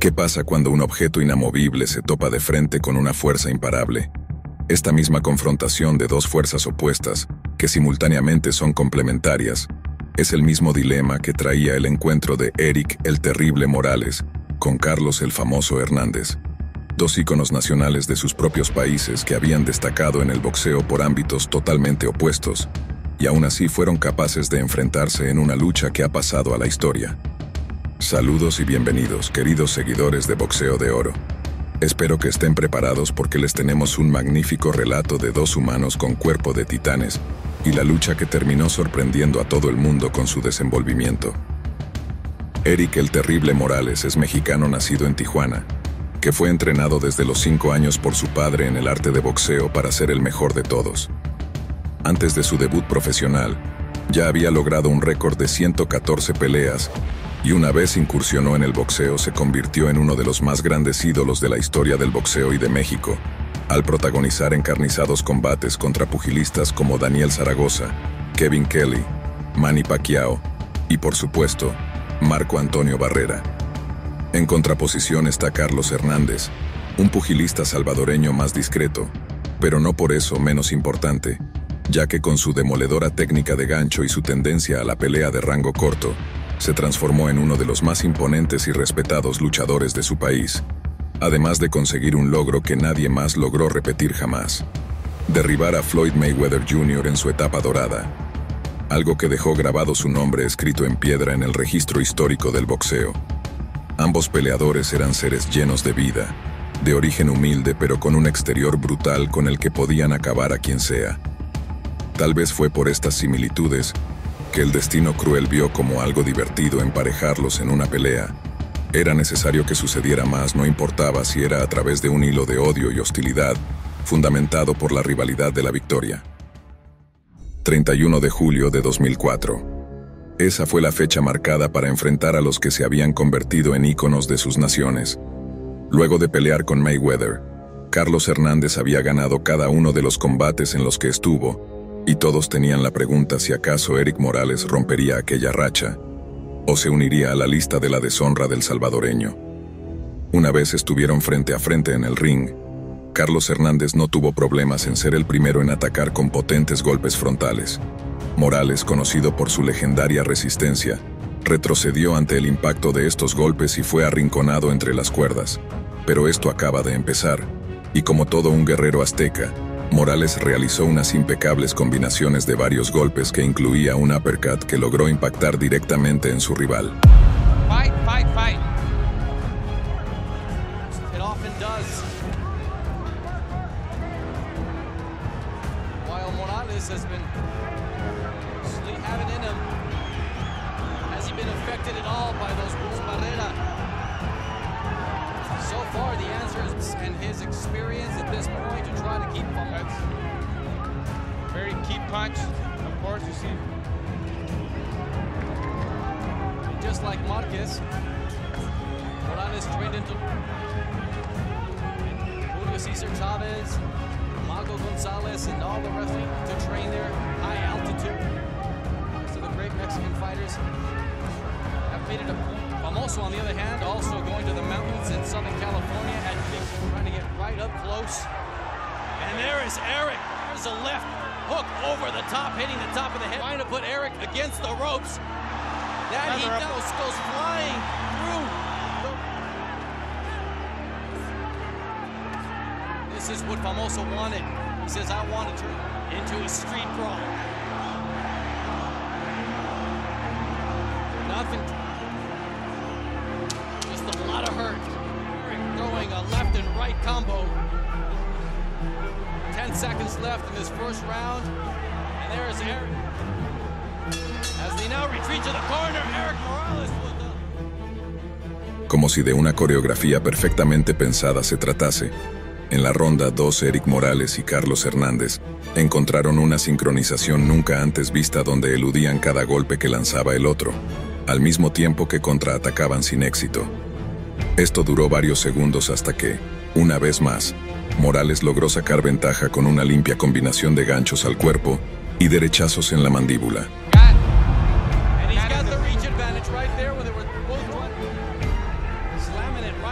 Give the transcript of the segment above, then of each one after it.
¿Qué pasa cuando un objeto inamovible se topa de frente con una fuerza imparable? Esta misma confrontación de dos fuerzas opuestas, que simultáneamente son complementarias, es el mismo dilema que traía el encuentro de Erik el Terrible Morales con Carlos el famoso Hernández, dos íconos nacionales de sus propios países que habían destacado en el boxeo por ámbitos totalmente opuestos, y aún así fueron capaces de enfrentarse en una lucha que ha pasado a la historia. Saludos y bienvenidos, queridos seguidores de Boxeo de Oro. Espero que estén preparados porque les tenemos un magnífico relato de dos humanos con cuerpo de titanes, y la lucha que terminó sorprendiendo a todo el mundo con su desenvolvimiento. Erik el Terrible Morales es mexicano nacido en Tijuana, que fue entrenado desde los 5 años por su padre en el arte de boxeo para ser el mejor de todos. Antes de su debut profesional, ya había logrado un récord de 114 peleas, y una vez incursionó en el boxeo se convirtió en uno de los más grandes ídolos de la historia del boxeo y de México, al protagonizar encarnizados combates contra pugilistas como Daniel Zaragoza, Kevin Kelly, Manny Pacquiao y, por supuesto, Marco Antonio Barrera. En contraposición está Carlos Hernández, un pugilista salvadoreño más discreto, pero no por eso menos importante, ya que con su demoledora técnica de gancho y su tendencia a la pelea de rango corto, se transformó en uno de los más imponentes y respetados luchadores de su país, además de conseguir un logro que nadie más logró repetir jamás: derribar a Floyd Mayweather Jr. en su etapa dorada, algo que dejó grabado su nombre escrito en piedra en el registro histórico del boxeo. Ambos peleadores eran seres llenos de vida, de origen humilde pero con un exterior brutal con el que podían acabar a quien sea. Tal vez fue por estas similitudes que el destino cruel vio como algo divertido emparejarlos en una pelea. Era necesario que sucediera más, no importaba si era a través de un hilo de odio y hostilidad, fundamentado por la rivalidad de la victoria. 31 de julio de 2004. Esa fue la fecha marcada para enfrentar a los que se habían convertido en íconos de sus naciones. Luego de pelear con Mayweather, Carlos Hernández había ganado cada uno de los combates en los que estuvo, y todos tenían la pregunta si acaso Erik Morales rompería aquella racha, o se uniría a la lista de la deshonra del salvadoreño. Una vez estuvieron frente a frente en el ring, Carlos Hernández no tuvo problemas en ser el primero en atacar con potentes golpes frontales. Morales, conocido por su legendaria resistencia, retrocedió ante el impacto de estos golpes y fue arrinconado entre las cuerdas. Pero esto acaba de empezar, y como todo un guerrero azteca, Morales realizó unas impecables combinaciones de varios golpes que incluía un uppercut que logró impactar directamente en su rival. Fight, fight, fight. It often does. While Morales has been really having in him, has he been affected at all by those rules, Barrera? So far, the answer is, and his experience at this point to try to keep from it. Very key punch, of course, you see. And just like Marquez, Morales trained into Julio Cesar Chavez, Mago Gonzalez, and all the rest to train their high altitude. So the great Mexican fighters have made it a point. Famoso, on the other hand, also going to the mountains in Southern California and trying to get right up close. And there is Erik. There's a left hook over the top, hitting the top of the head. Trying to put Erik against the ropes. That he knows goes flying through. This is what Famoso wanted. He says, I want to turn into a street brawl. Nothing. Throwing a left and right combo. 10 seconds left in this first round. And there is Erik. As they now retreat to the corner, Erik Morales with the... Como si de una coreografía perfectamente pensada se tratase, en la ronda 2 Erik Morales y Carlos Hernández encontraron una sincronización nunca antes vista donde eludían cada golpe que lanzaba el otro, al mismo tiempo que contraatacaban sin éxito. Esto duró varios segundos hasta que, una vez más, Morales logró sacar ventaja con una limpia combinación de ganchos al cuerpo y derechazos en la mandíbula.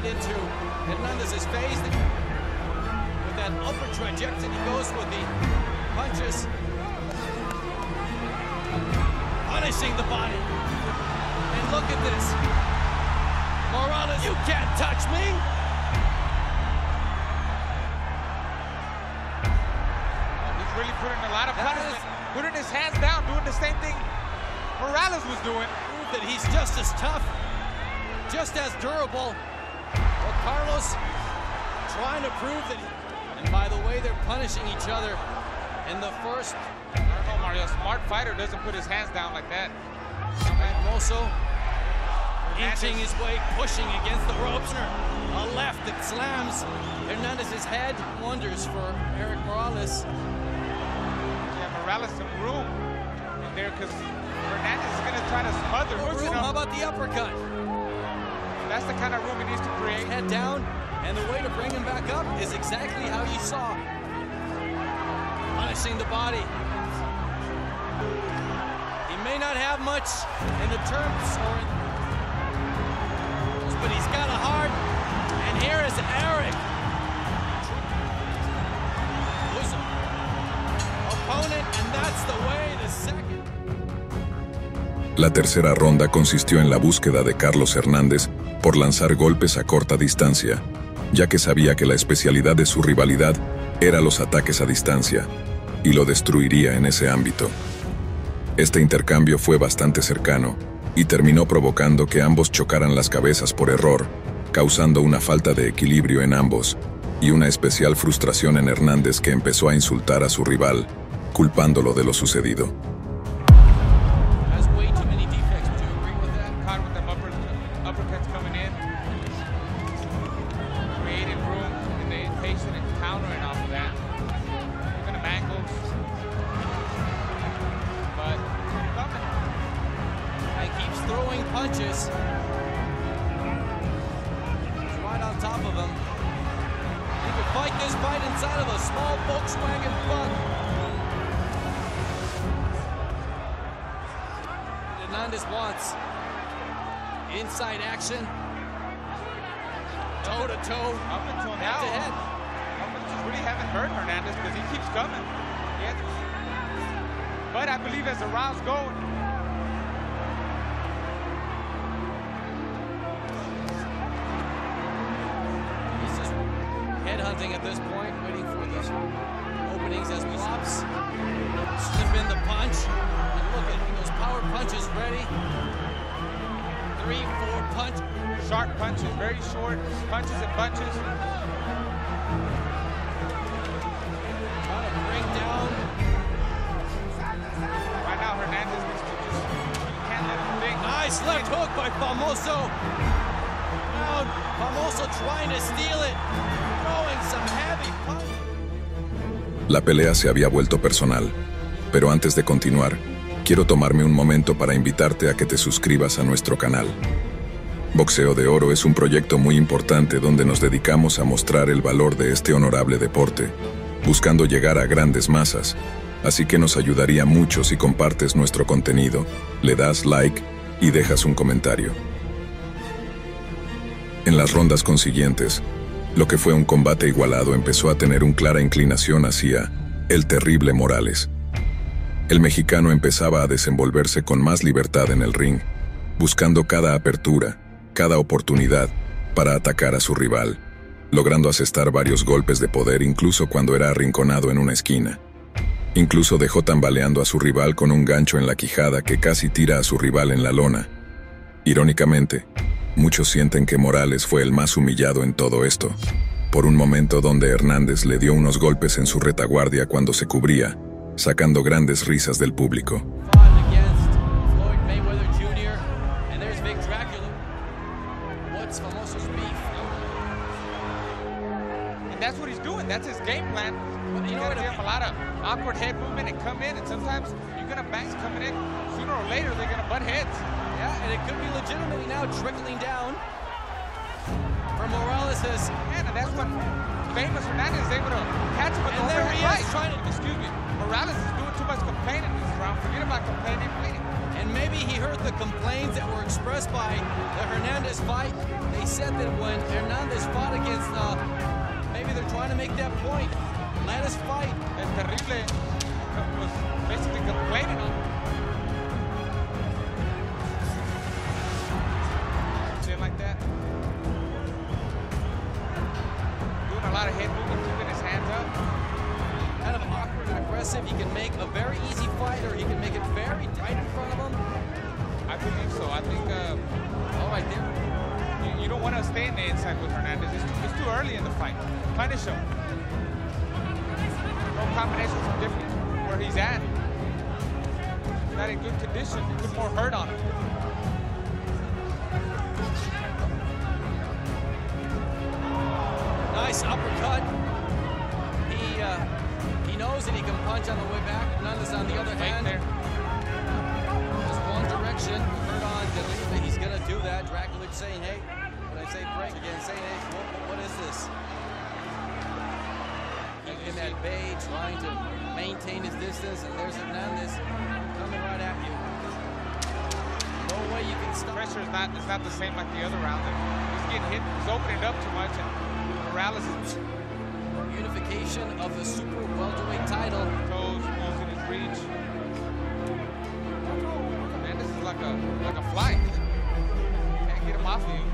right into Hernandez's face. With that upper trajectory, he goes with the punches. Punishing the body. And look at this. Morales, you can't touch me. He's really putting a lot of punishment. Putting his hands down, doing the same thing Morales was doing. That he's just as tough, just as durable. Well, Carlos trying to prove that. And by the way, they're punishing each other in the first. I don't know, Mario. A smart fighter doesn't put his hands down like that. Moso inching his way, pushing against the ropes. A left that slams Hernandez's head. Wonders for Erik Morales. Yeah, Morales some room in there because Hernandez is gonna try to smother. How about the uppercut? That's the kind of room he needs to create. Head down, and the way to bring him back up is exactly how you saw. Punishing the body. He may not have much in the terms, but he's got a heart. And here is Erik. Opponent, and that's the way. The second. La tercera ronda consistió en la búsqueda de Carlos Hernández por lanzar golpes a corta distancia, ya que sabía que la especialidad de su rivalidad era los ataques a distancia, y lo destruiría en ese ámbito. Este intercambio fue bastante cercano, y terminó provocando que ambos chocaran las cabezas por error, causando una falta de equilibrio en ambos, y una especial frustración en Hernández que empezó a insultar a su rival, culpándolo de lo sucedido. Punches. He's right on top of him. He could fight this fight inside of a small Volkswagen bug. Hernandez wants inside action. Toe to toe. Up until now. Head to head. Really haven't hurt Hernandez because he keeps coming. But I believe as the rounds go. Headhunting at this point, waiting for these openings as we pops. Slip in the punch. And look at those power punches ready. 3-4 punch. Sharp punches, very short. Punches and punches. Trying to bring down. Right now, Hernandez needs to just, you can't let him think. Nice left hook by Famoso. Now, Famoso trying to steal it. La pelea se había vuelto personal, pero antes de continuar, quiero tomarme un momento para invitarte a que te suscribas a nuestro canal. Boxeo de Oro es un proyecto muy importante donde nos dedicamos a mostrar el valor de este honorable deporte, buscando llegar a grandes masas, así que nos ayudaría mucho si compartes nuestro contenido, le das like y dejas un comentario. En las rondas consiguientes, lo que fue un combate igualado empezó a tener una clara inclinación hacia el Terrible Morales. El mexicano empezaba a desenvolverse con más libertad en el ring, buscando cada apertura, cada oportunidad para atacar a su rival, logrando asestar varios golpes de poder incluso cuando era arrinconado en una esquina. Incluso dejó tambaleando a su rival con un gancho en la quijada que casi tira a su rival en la lona. Irónicamente, muchos sienten que Morales fue el más humillado en todo esto, por un momento donde Hernández le dio unos golpes en su retaguardia cuando se cubría, sacando grandes risas del público. And it could be legitimately now trickling down for Morales. And that's what famous Hernandez is able to catch him with the overhead right. Excuse me, Morales is doing too much complaining this round. Forget about complaining, pleading. And maybe he heard the complaints that were expressed by the Hernandez fight. They said that when Hernández fought against, maybe they're trying to make that point. Let us fight. El Terrible was basically complaining on something like that. Doing a lot of head movement, keeping his hands up. Kind of awkward and aggressive. He can make a very easy fight, or he can make it very tight in front of him. I believe so. I think all right there. You don't want to stay in the inside with Hernández. It's too early in the fight. Punish him. No combinations are different where he's at. He's not in good condition. You put more hurt on him. Nice uppercut. He knows that he can punch on the way back. Hernández on the other hand. There. Just one direction. Hurt on Deliva. He's going to do that. Dragulich saying, hey. When I say break again, saying, hey, what is this? In that bay, trying to maintain his distance, and there's Hernández coming right at you. No way you can stop. Pressure is not the same like the other round. He's getting hit, he's opening up too much, and Morales is unification of the super welterweight title. Toes, moves in his reach. Man, this is like a fly. Can't get him off of you.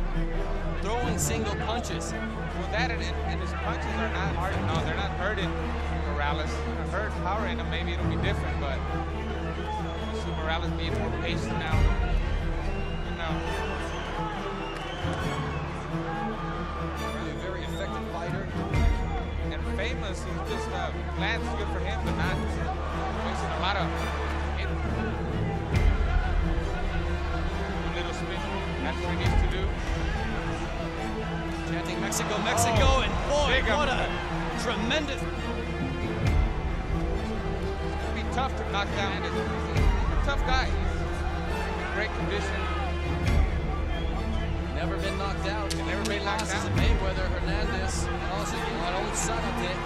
Throwing single punches. Well, that and his punches are not hard. No, they're not hurting Morales. Hurt power in him, maybe it'll be different, but I see Morales being more patient now. You know. Really a very effective fighter. And famous, he's just glad it's good for him, but not wasting a lot of little spin. That's what he needs to do. Chanting Mexico, Mexico, oh, and boy, what a tremendous... It's going to be tough to knock down. He's a tough guy. Great condition. Never been knocked out. Never been knocked out. Mayweather, Hernández, and also an old son of it.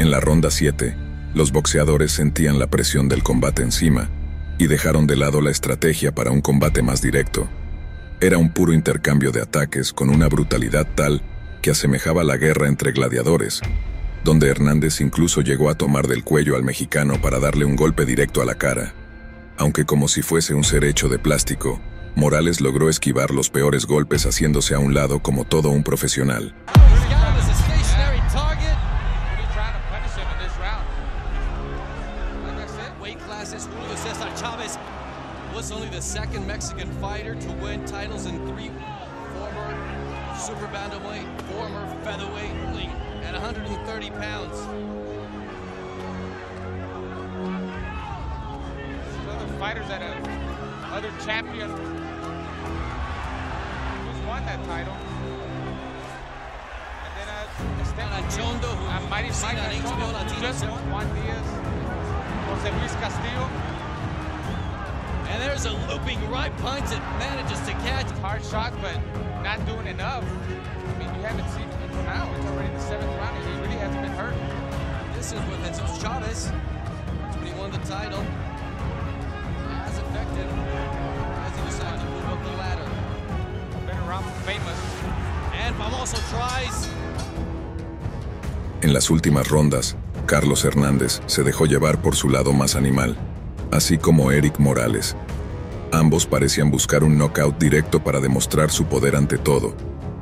En la ronda 7, los boxeadores sentían la presión del combate encima y dejaron de lado la estrategia para un combate más directo. Era un puro intercambio de ataques con una brutalidad tal que asemejaba la guerra entre gladiadores, donde Hernández incluso llegó a tomar del cuello al mexicano para darle un golpe directo a la cara. Aunque como si fuese un ser hecho de plástico, Morales logró esquivar los peores golpes haciéndose a un lado como todo un profesional. Julio Cesar Chavez was only the second Mexican fighter to win titles in three former super bantamweight, former featherweight, at 130 pounds. Other fighters that have other champions who's won that title. And then Esteban Achondo, who might have won just Juan Diaz. And there's a looping right punch that manages to catch. Hard shot, but not doing enough. I mean, you haven't seen him for now. It's already the 7th round. He really hasn't been hurt. This is what Jesus Chavez. That's when he won the title. As effective as he decided to move up the ladder. Been around famous. And Famoso tries. En las últimas rondas, Carlos Hernández se dejó llevar por su lado más animal, así como Erik Morales. Ambos parecían buscar un knockout directo para demostrar su poder ante todo,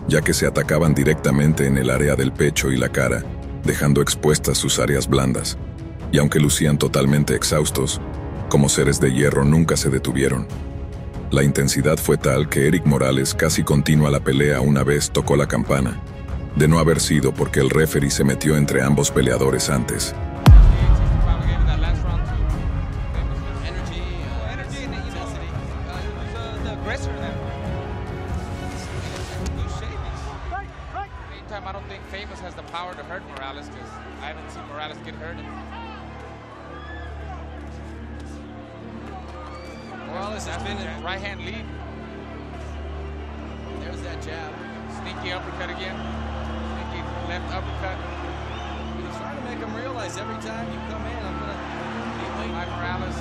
ya que se atacaban directamente en el área del pecho y la cara, dejando expuestas sus áreas blandas. Y aunque lucían totalmente exhaustos, como seres de hierro nunca se detuvieron. La intensidad fue tal que Erik Morales casi continua la pelea una vez tocó la campana, de no haber sido porque el referee se metió entre ambos peleadores antes. Morales has been in right-hand lead. There's that jab. Sneaky uppercut again. Left uppercut. He's trying to make him realize every time you come in, I'm going to be late. By Morales.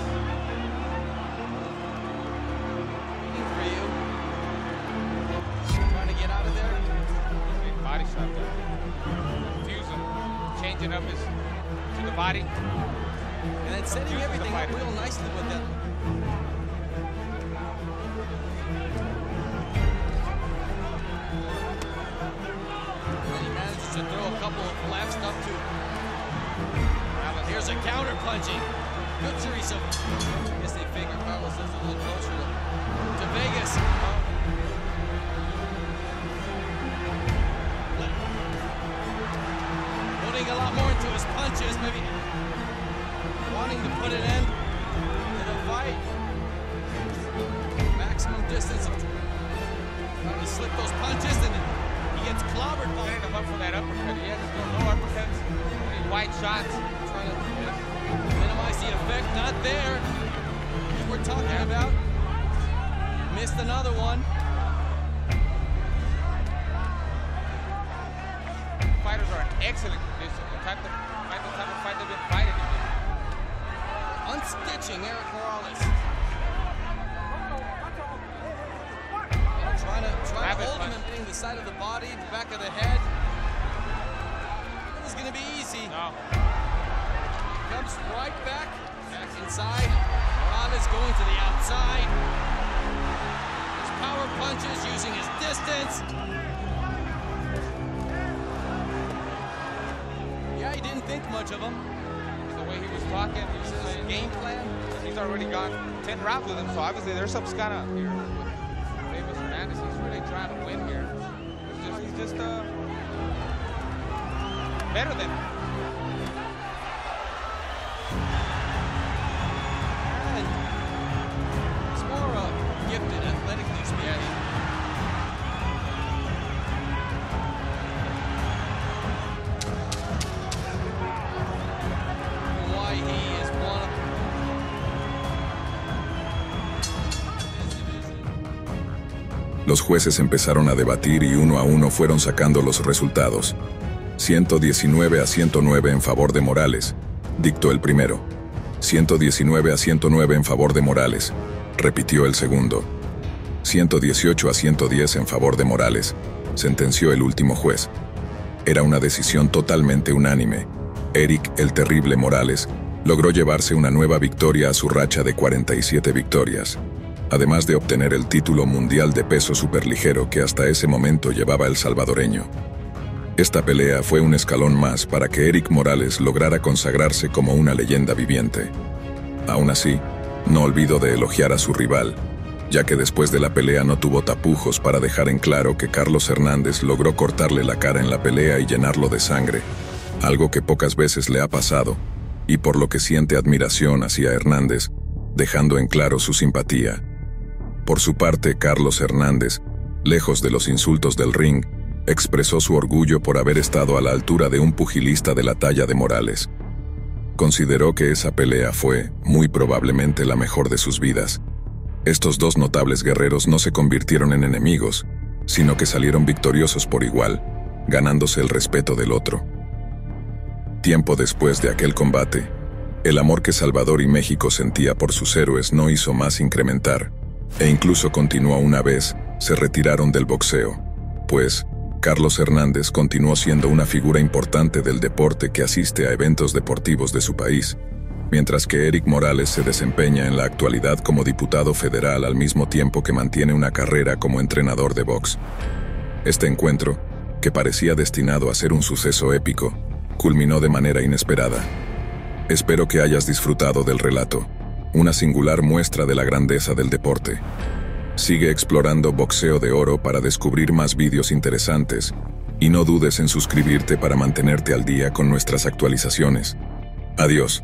out there. Confusing, changing up his to the body. And then setting everything up real nicely with that. And he manages to throw a couple of lefts up to Morales. Here's a counter punching. Good series of. I guess they figured Carlos is a little closer to Vegas. Putting a lot more into his punches, maybe wanting to put an end to the fight. Maximum distance of trying to slip those punches, and he gets clobbered by him up for that uppercut. He has no uppercuts, any wide shots, trying to minimize the effect. Not there. We're talking about missed another one. Fighters are in excellent condition. The type of fight they've been fighting. Unstitching Erik Morales. Trying to hold him and hitting the side of the body, the back of the head. It's going to be easy. No. Comes right back inside. Morales going to the outside. His power punches using his distance. He didn't think much of him. The way he was talking, he was saying game plan. He's already got 10 rounds with him, so obviously there's some scut up here. Famous Hernandez, he's really trying to win here. He's just better than him. And he's more gifted athletically speaking. Los jueces empezaron a debatir y uno a uno fueron sacando los resultados. 119 a 109 en favor de Morales, dictó el primero. 119 a 109 en favor de Morales, repitió el segundo. 118 a 110 en favor de Morales, sentenció el último juez. Era una decisión totalmente unánime. Erik el Terrible Morales logró llevarse una nueva victoria a su racha de 47 victorias. Además de obtener el título mundial de peso superligero que hasta ese momento llevaba el salvadoreño. Esta pelea fue un escalón más para que Erik Morales lograra consagrarse como una leyenda viviente. Aún así, no olvido de elogiar a su rival, ya que después de la pelea no tuvo tapujos para dejar en claro que Carlos Hernández logró cortarle la cara en la pelea y llenarlo de sangre, algo que pocas veces le ha pasado, y por lo que siente admiración hacia Hernández, dejando en claro su simpatía. Por su parte, Carlos Hernández, lejos de los insultos del ring, expresó su orgullo por haber estado a la altura de un pugilista de la talla de Morales. Consideró que esa pelea fue, muy probablemente, la mejor de sus vidas. Estos dos notables guerreros no se convirtieron en enemigos, sino que salieron victoriosos por igual, ganándose el respeto del otro. Tiempo después de aquel combate, el amor que Salvador y México sentía por sus héroes no hizo más incrementar, e incluso continuó una vez, se retiraron del boxeo, pues, Carlos Hernández continuó siendo una figura importante del deporte que asiste a eventos deportivos de su país, mientras que Erik Morales se desempeña en la actualidad como diputado federal al mismo tiempo que mantiene una carrera como entrenador de box. Este encuentro, que parecía destinado a ser un suceso épico, culminó de manera inesperada. Espero que hayas disfrutado del relato. Una singular muestra de la grandeza del deporte. Sigue explorando Boxeo de Oro para descubrir más vídeos interesantes y no dudes en suscribirte para mantenerte al día con nuestras actualizaciones. Adiós.